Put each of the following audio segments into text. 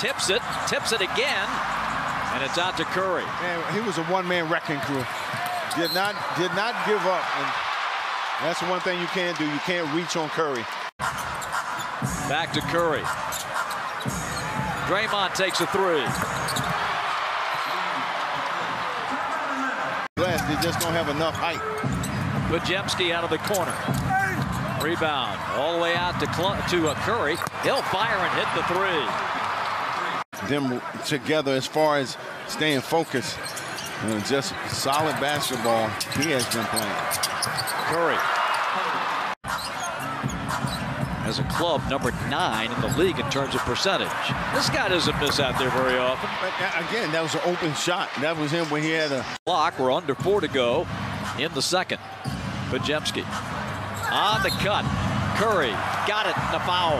tips it again, and it's out to Curry. Man, he was a one-man wrecking crew. Did not give up. And that's one thing you can't do. You can't reach on Curry. Back to Curry. Draymond takes a three. They just don't have enough height. Podziemski out of the corner. Rebound all the way out to Curry. He'll fire and hit the three. Them together as far as staying focused. And just solid basketball he has been playing. Curry as a club number 9 in the league in terms of percentage. This guy doesn't miss out there very often. Again, that was an open shot. That was him when he had a block. We're under 4 to go in the second. Podziemski on the cut. Curry got it in the foul.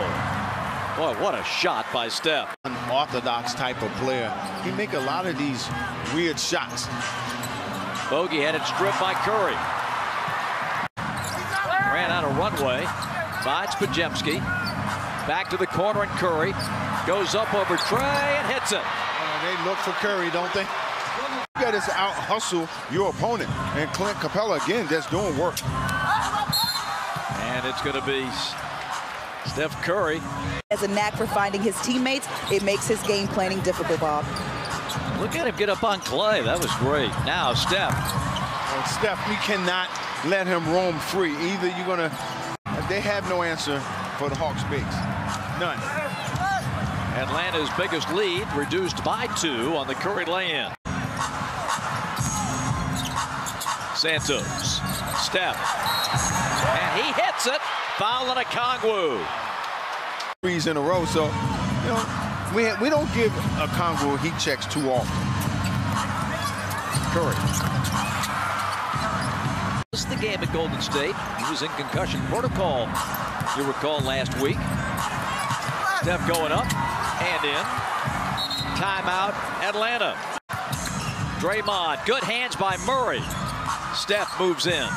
Boy, what a shot by Steph. Unorthodox type of player. He make a lot of these weird shots. Bogey had it stripped by Curry. Ran out of runway. Finds Podziemski. Back to the corner and Curry. Goes up over Trey and hits it. They look for Curry, don't they? You got to out-hustle your opponent. And Clint Capella, again, that's doing work. And it's going to be Steph Curry. As a knack for finding his teammates, it makes his game planning difficult, Bob. Look at him get up on Clay. That was great. Now, Steph. Well, Steph, we cannot let him roam free. Either you're going to... They have no answer for the Hawks' bigs. None. Atlanta's biggest lead reduced by 2 on the Curry lay-in. Santos. Steph. And he hits it. Foul on Okongwu. 3s in a row, so, you know, we don't give Okongwu heat checks too often. Curry. This is the game at Golden State. He was in concussion protocol, you recall, last week. Steph going up and in. Timeout, Atlanta. Draymond, good hands by Murray. Steph moves in.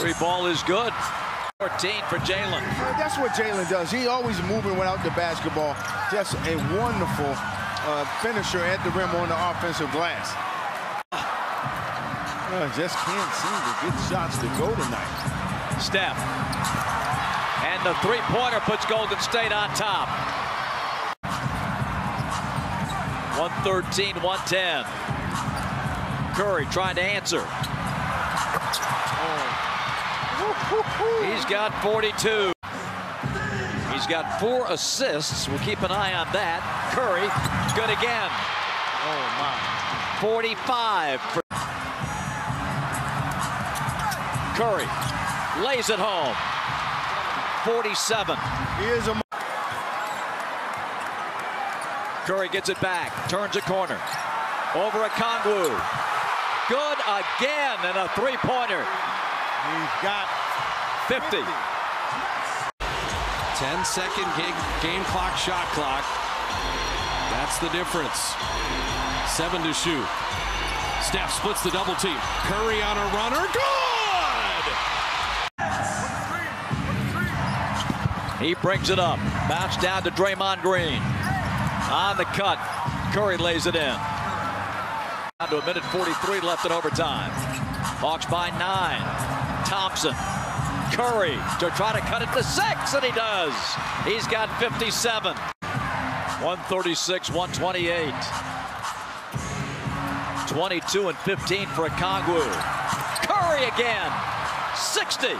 Three ball is good. 14 for Jalen. That's what Jalen does. He's always moving without the basketball. Just a wonderful finisher at the rim on the offensive glass. Just can't seem to get shots to go tonight. Steph. And the three-pointer puts Golden State on top. 113-110. Curry trying to answer. Oh. He's got 42. He's got 4 assists. We'll keep an eye on that. Curry, good again. Oh, my. 45 for Curry lays it home. 47. Curry gets it back, turns a corner. Over Okongwu. Good again, and a three-pointer. He's got 50. 10-second game clock, shot clock. That's the difference. 7 to shoot. Steph splits the double team. Curry on a runner. Goal! He brings it up. Bounce down to Draymond Green. On the cut. Curry lays it in. Down to a minute 43 left in overtime. Hawks by 9. Thompson. Curry to try to cut it to 6, and he does. He's got 57. 136-128. 22 and 15 for Okongwu. Curry again. 60.